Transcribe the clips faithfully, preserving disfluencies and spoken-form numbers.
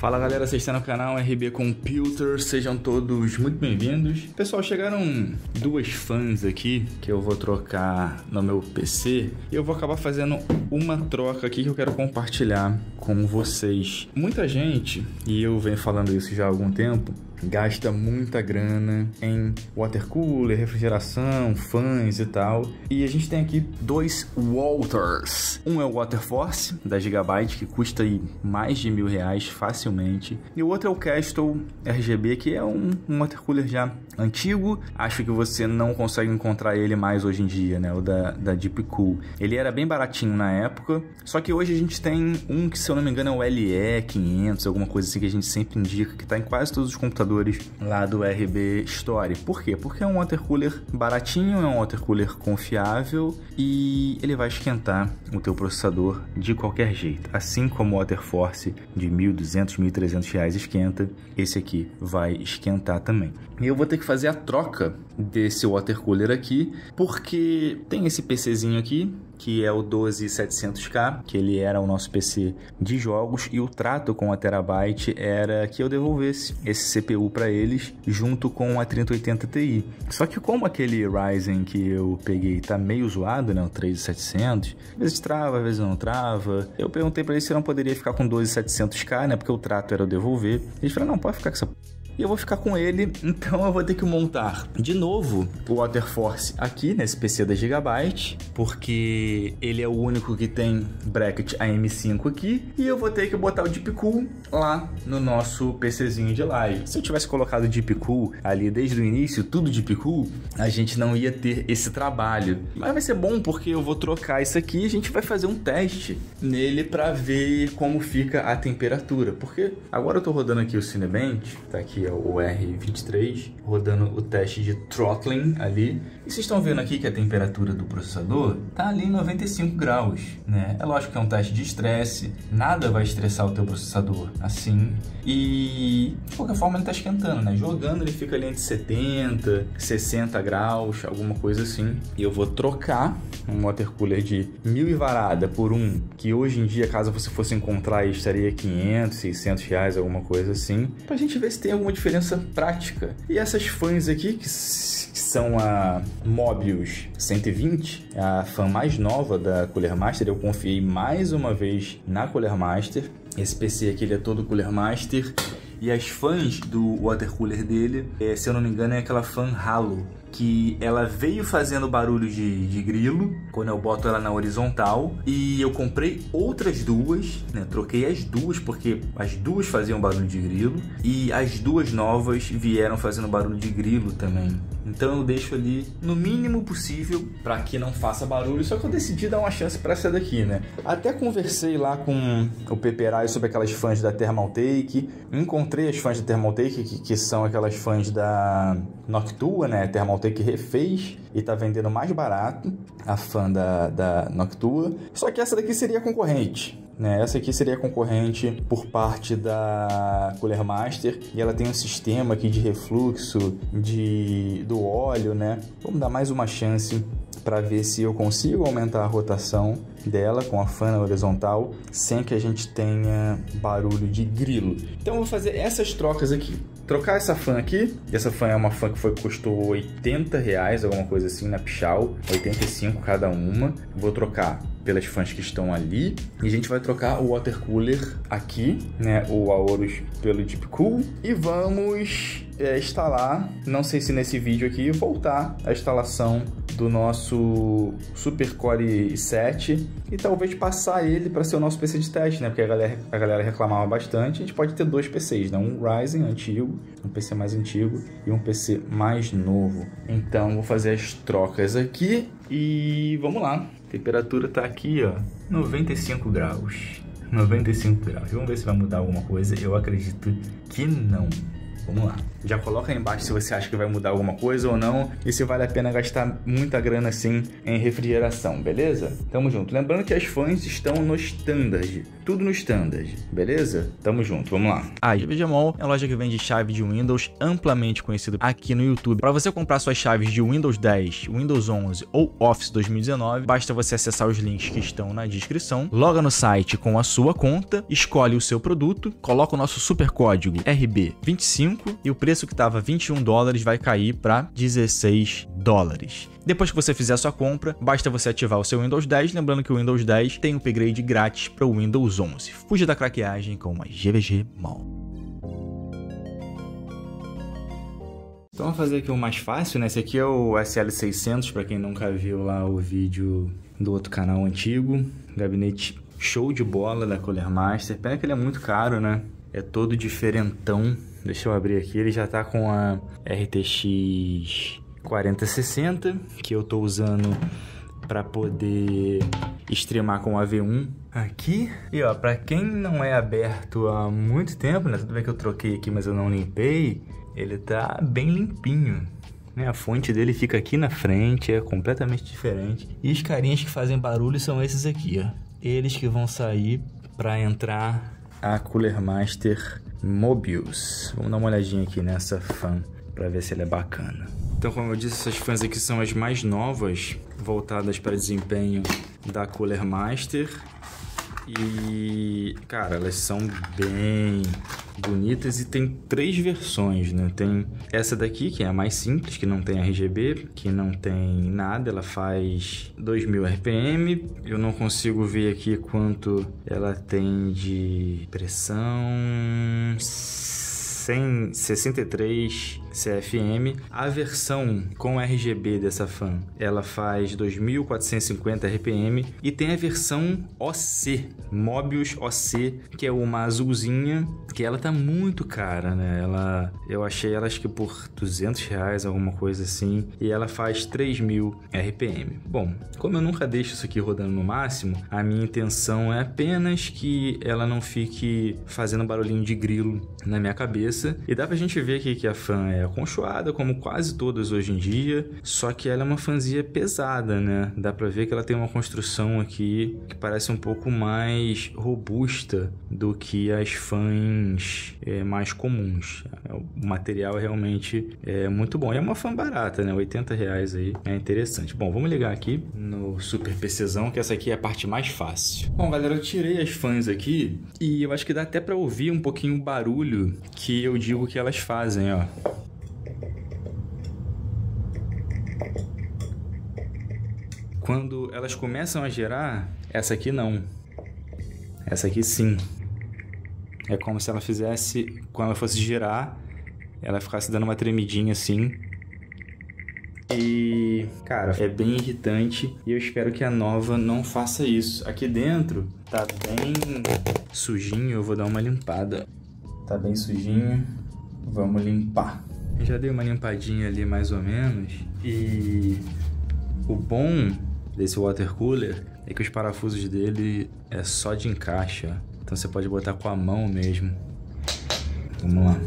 Fala galera, vocês estão no canal R B Computer, sejam todos muito bem-vindos. Pessoal, chegaram duas fãs aqui que eu vou trocar no meu P C e eu vou acabar fazendo uma troca aqui que eu quero compartilhar com vocês. Muita gente, e eu venho falando isso já há algum tempo, gasta muita grana em water cooler, refrigeração, fãs e tal. E a gente tem aqui dois Waters. Um é o Water Force da Gigabyte, que custa aí mais de mil reais facilmente. E o outro é o Castle R G B, que é um, um water cooler já antigo. Acho que você não consegue encontrar ele mais hoje em dia, né? O da, da Deepcool. Ele era bem baratinho na época. Só que hoje a gente tem um que, se eu não me engano, é o L E quinhentos, alguma coisa assim, que a gente sempre indica, que tá em quase todos os computadores lá do R B Store. Por quê? Porque é um water cooler baratinho, é um water cooler confiável e ele vai esquentar o teu processador de qualquer jeito. Assim como o Water Force de mil e duzentos, mil e trezentos reais esquenta, esse aqui vai esquentar também. E eu vou ter que fazer a troca desse water cooler aqui, porque tem esse PCzinho aqui, que é o doze setecentos K, que ele era o nosso P C de jogos, e o trato com a Terabyte era que eu devolvesse esse C P U para eles junto com a trinta e oitenta Ti. Só que como aquele Ryzen que eu peguei tá meio zoado, né, o três mil e setecentos, às vezes trava, às vezes não trava, eu perguntei para eles se eu não poderia ficar com doze setecentos K, né, porque o trato era eu devolver. Eles falaram: não, pode ficar com essa... E eu vou ficar com ele, então eu vou ter que montar de novo o Water Force aqui nesse P C da Gigabyte, porque ele é o único que tem bracket A M cinco aqui, e eu vou ter que botar o Deepcool lá no nosso PCzinho de live. Se eu tivesse colocado o Deepcool ali desde o início, tudo Deepcool, a gente não ia ter esse trabalho. Mas vai ser bom, porque eu vou trocar isso aqui e a gente vai fazer um teste nele para ver como fica a temperatura, porque agora eu tô rodando aqui o Cinebench, tá aqui é o R vinte e três, rodando o teste de throttling ali, e vocês estão vendo aqui que a temperatura do processador tá ali em noventa e cinco graus, né? É lógico que é um teste de estresse, nada vai estressar o teu processador assim, e de qualquer forma ele tá esquentando, né? Jogando ele fica ali entre setenta, sessenta graus, alguma coisa assim. E eu vou trocar um water cooler de mil e varada por um que hoje em dia, caso você fosse encontrar, estaria quinhentos, seiscentos reais, alguma coisa assim, pra gente ver se tem alguma diferença prática. E essas fãs aqui, que são a Mobius cento e vinte, a fã mais nova da Cooler Master, eu confiei mais uma vez na Cooler Master. Esse P C aqui, ele é todo Cooler Master, e as fãs do water cooler dele, é, se eu não me engano, é aquela fã Halo, que ela veio fazendo barulho de, de grilo quando eu boto ela na horizontal, e eu comprei outras duas, né? Troquei as duas porque as duas faziam barulho de grilo, e as duas novas vieram fazendo barulho de grilo também. Então eu deixo ali no mínimo possível para que não faça barulho. Só que eu decidi dar uma chance para essa daqui, né? Até conversei lá com o Peperai sobre aquelas fãs da Thermaltake, encontrei as fãs da Thermaltake, que, que são aquelas fãs da Noctua, né? Thermaltake refez e tá vendendo mais barato, a fã da, da Noctua. Só que essa daqui seria a concorrente, né? Essa aqui seria a concorrente por parte da Cooler Master, e ela tem um sistema aqui de refluxo de, do óleo, né? Vamos dar mais uma chance para ver se eu consigo aumentar a rotação dela com a fã na horizontal sem que a gente tenha barulho de grilo. Então eu vou fazer essas trocas aqui. Trocar essa fã aqui, essa fã é uma fã que foi, custou oitenta reais, alguma coisa assim, na Pichau, oitenta e cinco cada uma. Vou trocar pelas fãs que estão ali, e a gente vai trocar o water cooler aqui, né, o Aorus pelo Deepcool, e vamos é, instalar, não sei se nesse vídeo aqui, voltar a instalação do nosso Super Core i sete e talvez passar ele para ser o nosso P C de teste, né? Porque a galera, a galera reclamava bastante. A gente pode ter dois P Cs, né? Um Ryzen antigo, um P C mais antigo e um P C mais novo. Então vou fazer as trocas aqui e vamos lá. A temperatura tá aqui, ó, noventa e cinco graus. noventa e cinco graus. Vamos ver se vai mudar alguma coisa. Eu acredito que não. Vamos lá. Já coloca aí embaixo se você acha que vai mudar alguma coisa ou não e se vale a pena gastar muita grana assim em refrigeração, beleza? Tamo junto. Lembrando que as fãs estão no standard, tudo no standard, beleza? Tamo junto, vamos lá. A GVGMall é a loja que vende chave de Windows, amplamente conhecida aqui no YouTube. Para você comprar suas chaves de Windows dez, Windows onze ou Office dois mil e dezenove, basta você acessar os links que estão na descrição, loga no site com a sua conta, escolhe o seu produto, coloca o nosso super código R B vinte e cinco e o preço que estava vinte e um dólares vai cair para dezesseis dólares. Depois que você fizer a sua compra, basta você ativar o seu Windows dez, lembrando que o Windows dez tem um upgrade grátis para o Windows onze. Fuja da craqueagem com uma GVGMall. Então vamos fazer aqui o mais fácil, né? Esse aqui é o S L seiscentos, para quem nunca viu lá o vídeo do outro canal antigo. Gabinete show de bola da Cooler Master. Pena que ele é muito caro, né? É todo diferentão. Deixa eu abrir aqui, ele já tá com a R T X quarenta sessenta, que eu tô usando para poder streamar com o A V um aqui. E ó, para quem não é aberto há muito tempo, né? Tudo bem que eu troquei aqui, mas eu não limpei. Ele tá bem limpinho, né? A fonte dele fica aqui na frente, é completamente diferente. E os carinhas que fazem barulho são esses aqui, ó. Eles que vão sair para entrar a Cooler Master Mobius. Vamos dar uma olhadinha aqui nessa fan para ver se ela é bacana. Então, como eu disse, essas fans aqui são as mais novas, voltadas para desempenho da Cooler Master. E, cara, elas são bem bonitas e tem três versões, né? Tem essa daqui, que é a mais simples, que não tem R G B, que não tem nada, ela faz dois mil R P M. Eu não consigo ver aqui quanto ela tem de pressão, cento e sessenta e três C F M. A versão com R G B dessa fan, ela faz dois mil quatrocentos e cinquenta R P M e tem a versão O C, Mobius O C, que é uma azulzinha, que ela tá muito cara, né? Ela, eu achei ela acho que por duzentos reais, alguma coisa assim, e ela faz três mil R P M. Bom, como eu nunca deixo isso aqui rodando no máximo, a minha intenção é apenas que ela não fique fazendo barulhinho de grilo na minha cabeça, e dá pra gente ver aqui que a fan é aconchoada, como quase todas hoje em dia, só que ela é uma fanzinha pesada, né? Dá pra ver que ela tem uma construção aqui que parece um pouco mais robusta do que as fans é, mais comuns. O material realmente é muito bom. E é uma fan barata, né? oitenta reais aí. É interessante. Bom, vamos ligar aqui no Super PCzão, que essa aqui é a parte mais fácil. Bom, galera, eu tirei as fans aqui e eu acho que dá até pra ouvir um pouquinho o barulho que eu digo que elas fazem, ó. Quando elas começam a girar, essa aqui não. Essa aqui sim. É como se ela fizesse, quando ela fosse girar, ela ficasse dando uma tremidinha assim. E, cara, é bem irritante e eu espero que a nova não faça isso. Aqui dentro tá bem sujinho, eu vou dar uma limpada. Tá bem sujinho. Vamos limpar. Eu já dei uma limpadinha ali mais ou menos. E o bom desse water cooler é que os parafusos dele é só de encaixe. Então você pode botar com a mão mesmo. Vamos lá.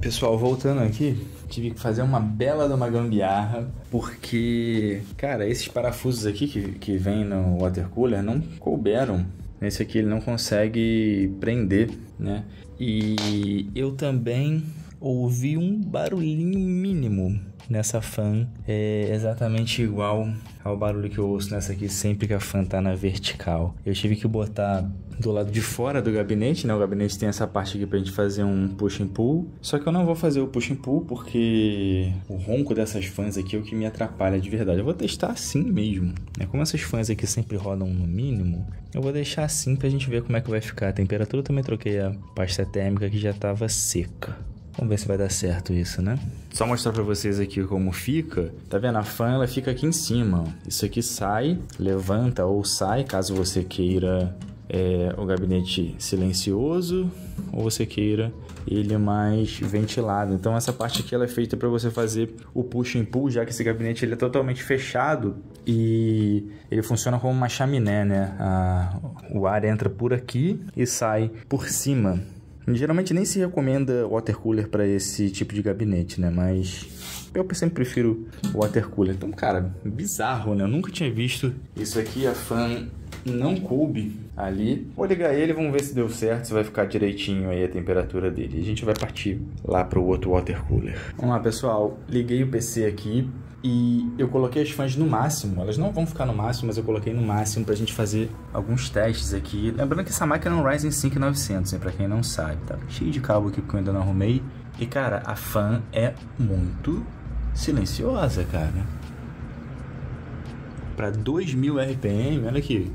Pessoal, voltando aqui, tive que fazer uma bela de uma gambiarra, porque, cara, esses parafusos aqui que, que vem no water cooler não couberam. Nesse aqui ele não consegue prender, né? E eu também ouvi um barulhinho mínimo nessa fan, é exatamente igual ao barulho que eu ouço nessa aqui sempre que a fan tá na vertical. Eu tive que botar do lado de fora do gabinete, né? O gabinete tem essa parte aqui pra gente fazer um push and pull. Só que eu não vou fazer o push and pull porque o ronco dessas fãs aqui é o que me atrapalha de verdade. Eu vou testar assim mesmo, né? Como essas fãs aqui sempre rodam no mínimo, eu vou deixar assim pra gente ver como é que vai ficar. A temperatura eu também troquei a pasta térmica que já tava seca. Vamos ver se vai dar certo isso, né? Só mostrar pra vocês aqui como fica. Tá vendo? A fan, ela fica aqui em cima, ó. Isso aqui sai, levanta ou sai, caso você queira é, o gabinete silencioso, ou você queira ele mais ventilado. Então essa parte aqui ela é feita para você fazer o push and pull, já que esse gabinete ele é totalmente fechado e ele funciona como uma chaminé, né? A, o ar entra por aqui e sai por cima. Geralmente nem se recomenda water cooler para esse tipo de gabinete, né? Mas eu sempre prefiro water cooler. Então, cara, bizarro, né? Eu nunca tinha visto isso aqui, a fan não coube ali. Vou ligar ele, vamos ver se deu certo, se vai ficar direitinho aí a temperatura dele. A gente vai partir lá para o outro water cooler. Vamos lá, pessoal. Liguei o P C aqui. E eu coloquei as fãs no máximo. Elas não vão ficar no máximo, mas eu coloquei no máximo pra gente fazer alguns testes aqui. Lembrando que essa máquina é um Ryzen cinco mil e novecentos, pra quem não sabe, tá? Cheio de cabo aqui porque eu ainda não arrumei. E, cara, a fã é muito silenciosa, cara. Pra dois mil R P M, olha aqui.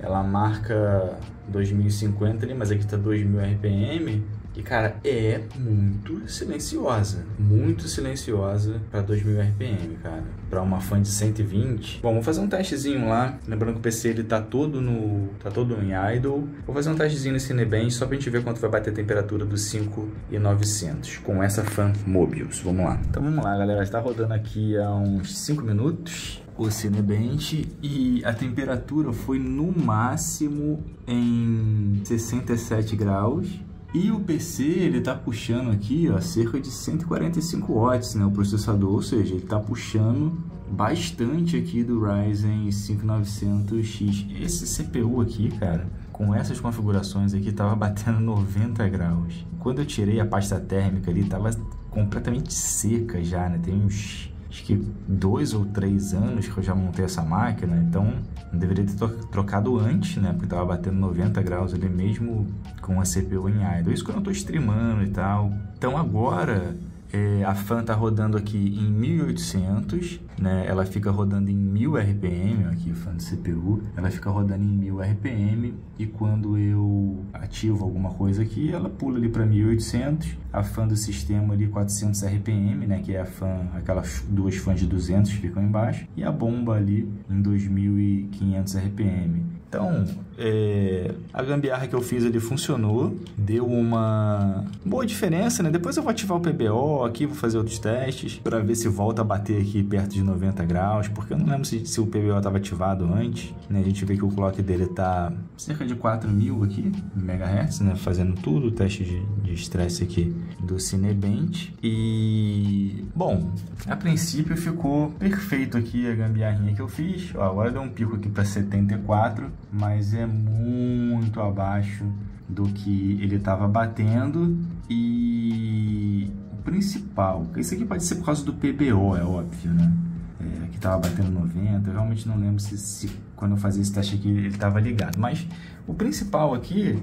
Ela marca dois mil e cinquenta ali, mas aqui tá dois mil R P M. E, cara, é muito silenciosa, muito silenciosa para dois mil R P M, cara. Para uma fan de cento e vinte. Bom, vou fazer um testezinho lá. Lembrando que o P C ele tá todo no, tá todo em idle. Vou fazer um testezinho no Cinebench só pra gente ver quanto vai bater a temperatura dos cinco mil e novecentos com essa fan Mobius. Vamos lá. Então vamos lá, galera. Está rodando aqui há uns cinco minutos. O Cinebench, e a temperatura foi no máximo em sessenta e sete graus. E o P C ele tá puxando aqui, ó, cerca de cento e quarenta e cinco watts, né, o processador, ou seja, ele tá puxando bastante aqui do Ryzen cinco mil e novecentos X. Esse C P U aqui, cara, com essas configurações aqui, tava batendo noventa graus. Quando eu tirei a pasta térmica ali, tava completamente seca já, né, tem uns... acho que dois ou três anos que eu já montei essa máquina, então não deveria ter trocado antes, né? Porque tava batendo noventa graus ali mesmo com a C P U em idle. Isso que eu não tô streamando e tal. Então agora é, a fan tá rodando aqui em mil e oitocentos, né? Ela fica rodando em mil R P M, aqui fan de C P U. Ela fica rodando em mil R P M e quando eu ativo alguma coisa aqui, ela pula ali para mil e oitocentos. A fan do sistema ali quatrocentos R P M, né, que é a fan, aquelas duas fans de duzentos ficam embaixo, e a bomba ali em dois mil e quinhentos R P M. Então, é, a gambiarra que eu fiz ali funcionou, deu uma boa diferença, né? Depois eu vou ativar o P B O aqui, vou fazer outros testes para ver se volta a bater aqui perto de noventa graus, porque eu não lembro se, se o P B O estava ativado antes, né? A gente vê que o clock dele tá cerca de quatro mil aqui, megahertz, né? Fazendo tudo, o teste de estresse aqui do Cinebench. E bom, a princípio ficou perfeito aqui a gambiarrinha que eu fiz. Ó, agora deu um pico aqui para setenta e quatro, mas é muito abaixo do que ele estava batendo. E o principal, isso aqui pode ser por causa do P B O, é óbvio, né? É, aqui estava batendo noventa, eu realmente não lembro se, se quando eu fazia esse teste aqui ele estava ligado, mas o principal aqui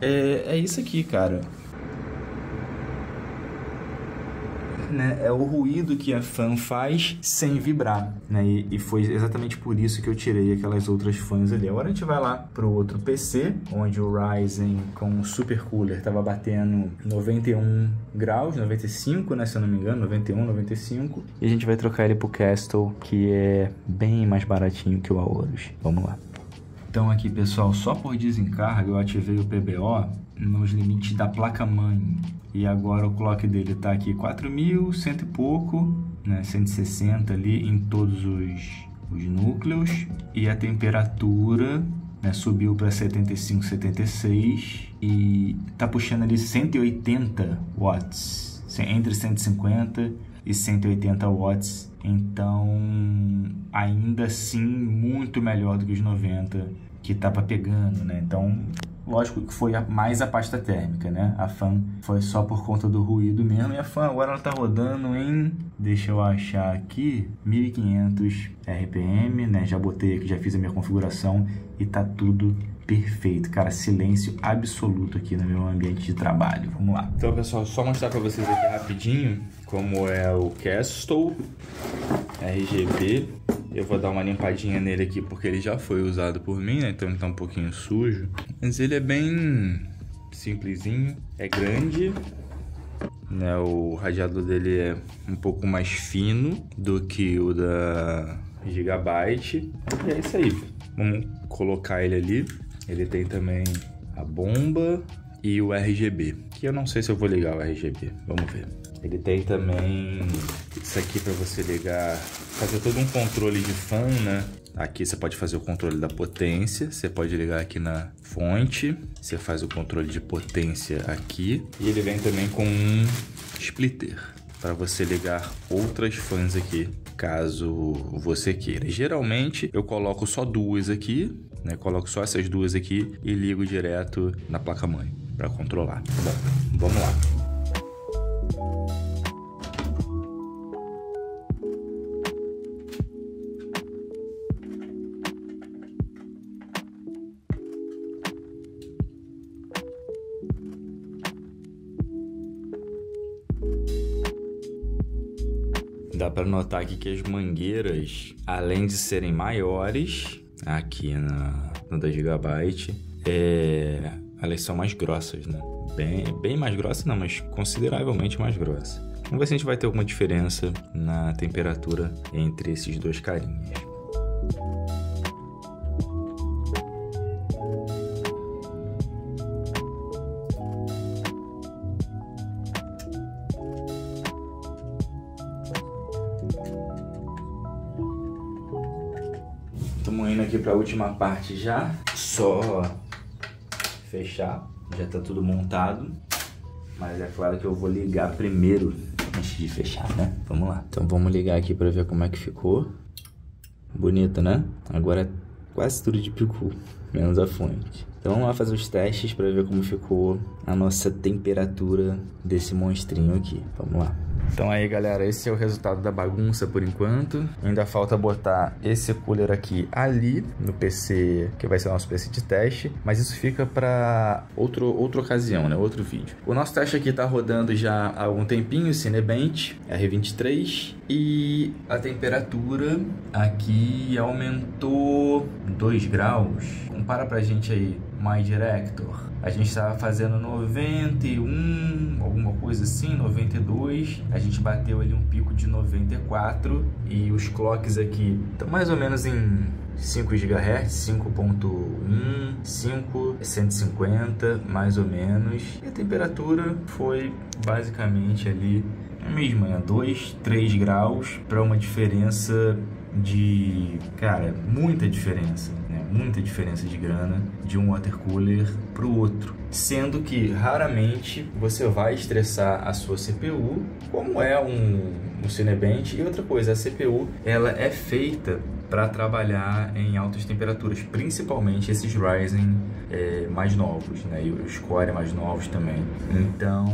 é, é isso aqui, cara. Né, é o ruído que a fan faz sem vibrar, né? E, e foi exatamente por isso que eu tirei aquelas outras fans ali. Agora a gente vai lá para o outro P C, onde o Ryzen com o super cooler estava batendo noventa e um graus, noventa e cinco, né, se eu não me engano, noventa e um, noventa e cinco. E a gente vai trocar ele para o Castle, que é bem mais baratinho que o Aorus. Vamos lá. Então aqui, pessoal, só por desencargo eu ativei o P B O nos limites da placa-mãe. E agora o clock dele tá aqui quatro mil, cento e pouco, né, cento e sessenta ali em todos os, os núcleos. E a temperatura, né, subiu para setenta e cinco, setenta e seis e tá puxando ali cento e oitenta watts, entre cento e cinquenta e cento e oitenta watts. Então ainda assim muito melhor do que os noventa que tava pegando, né? Então lógico que foi mais a pasta térmica, né? A fan foi só por conta do ruído mesmo. E a fan agora ela tá rodando em... deixa eu achar aqui... mil e quinhentos R P M, né? Já botei aqui, já fiz a minha configuração. E tá tudo perfeito, cara. Silêncio absoluto aqui no meu ambiente de trabalho. Vamos lá. Então, pessoal, só mostrar pra vocês aqui rapidinho como é o Castle R G B. Eu vou dar uma limpadinha nele aqui porque ele já foi usado por mim, né? Então ele tá um pouquinho sujo. Mas ele é bem simplesinho, é grande, né? O radiador dele é um pouco mais fino do que o da Gigabyte. E é isso aí. Vamos colocar ele ali. Ele tem também a bomba e o R G B, que eu não sei se eu vou ligar o R G B, vamos ver. Ele tem também isso aqui para você ligar, fazer todo um controle de fan, né? Aqui você pode fazer o controle da potência, você pode ligar aqui na fonte, você faz o controle de potência aqui. E ele vem também com um splitter, para você ligar outras fãs aqui, caso você queira. Geralmente eu coloco só duas aqui, né? Coloco só essas duas aqui e ligo direto na placa-mãe, para controlar. Bom, vamos lá. Dá para notar aqui que as mangueiras, além de serem maiores, aqui na, na da Gigabyte, é, elas são mais grossas, né? Bem, bem mais grossas não, mas consideravelmente mais grossas. Vamos ver se a gente vai ter alguma diferença na temperatura entre esses dois carinhas. Estamos indo aqui para a última parte já, só fechar, já está tudo montado, mas é claro que eu vou ligar primeiro antes de fechar, né? Vamos lá. Então vamos ligar aqui para ver como é que ficou. Bonito, né? Agora é quase tudo de Deepcool, menos a fonte. Então vamos lá fazer os testes para ver como ficou a nossa temperatura desse monstrinho aqui. Vamos lá. Então aí galera, esse é o resultado da bagunça por enquanto. Ainda falta botar esse cooler aqui ali no P C, que vai ser o nosso P C de teste, mas isso fica para outro, outra ocasião, né? Outro vídeo. O nosso teste aqui tá rodando já há algum tempinho, Cinebench R vinte e três, e a temperatura aqui aumentou dois graus. Compara pra gente aí, My Director. A gente estava fazendo noventa e um, alguma coisa assim, noventa e dois. A gente bateu ali um pico de noventa e quatro. E os clocks aqui estão mais ou menos em cinco gigahertz, cinco ponto um, cinco, cento e cinquenta, mais ou menos. E a temperatura foi basicamente ali a mesma, né? dois, três graus, para uma diferença de, cara, muita diferença, né? Muita diferença de grana de um water cooler para o outro, sendo que raramente você vai estressar a sua C P U, como é um, um Cinebench. E outra coisa, a C P U ela é feita para trabalhar em altas temperaturas, principalmente esses Ryzen é, mais novos, né? E os Core mais novos também. Então,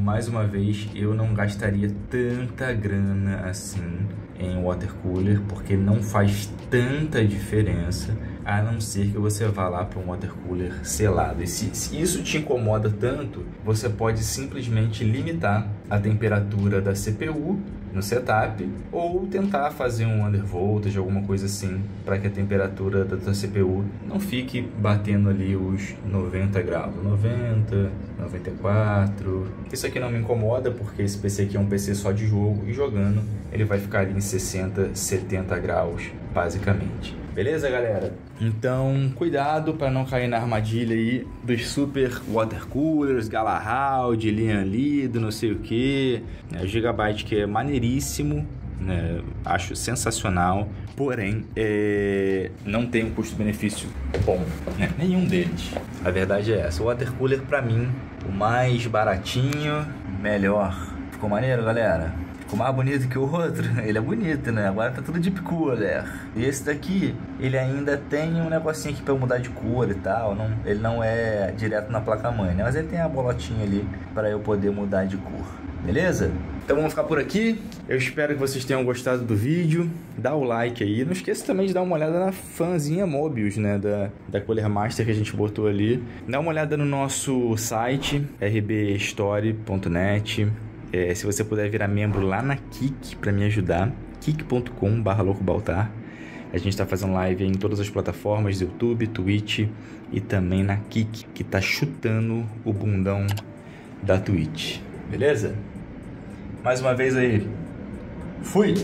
mais uma vez, eu não gastaria tanta grana assim em water cooler, porque não faz tanta diferença, a não ser que você vá lá para um water cooler selado. E se, se isso te incomoda tanto, você pode simplesmente limitar a temperatura da C P U no setup, ou tentar fazer um undervoltage, alguma coisa assim, para que a temperatura da tua C P U não fique batendo ali os noventa graus, noventa, noventa e quatro. Isso aqui não me incomoda, porque esse P C aqui é um P C só de jogo, e jogando ele vai ficar ali em sessenta, setenta graus basicamente. Beleza, galera? Então, cuidado para não cair na armadilha aí dos super water coolers, Galahaud, Lian Lido, não sei o que. O Gigabyte, que é maneiríssimo, né? Acho sensacional, porém é... não tem um custo-benefício bom, né? Nenhum deles. A verdade é essa. O water cooler, para mim, o mais baratinho, melhor. Ficou maneiro, galera? O mais bonito que o outro, ele é bonito, né? Agora tá tudo de cooler. E esse daqui, ele ainda tem um negocinho aqui pra mudar de cor e tal. Não, ele não é direto na placa-mãe, né? Mas ele tem a bolotinha ali pra eu poder mudar de cor. Beleza? Então vamos ficar por aqui. Eu espero que vocês tenham gostado do vídeo. Dá o like aí. Não esqueça também de dar uma olhada na fanzinha Mobius, né? Da, da Cooler Master que a gente botou ali. Dá uma olhada no nosso site, r b story ponto net. É, se você puder virar membro lá na Kick para me ajudar, kick ponto com barra loucobaltar. A gente está fazendo live em todas as plataformas, YouTube, Twitch e também na Kick, que tá chutando o bundão da Twitch. Beleza? Mais uma vez aí. Fui!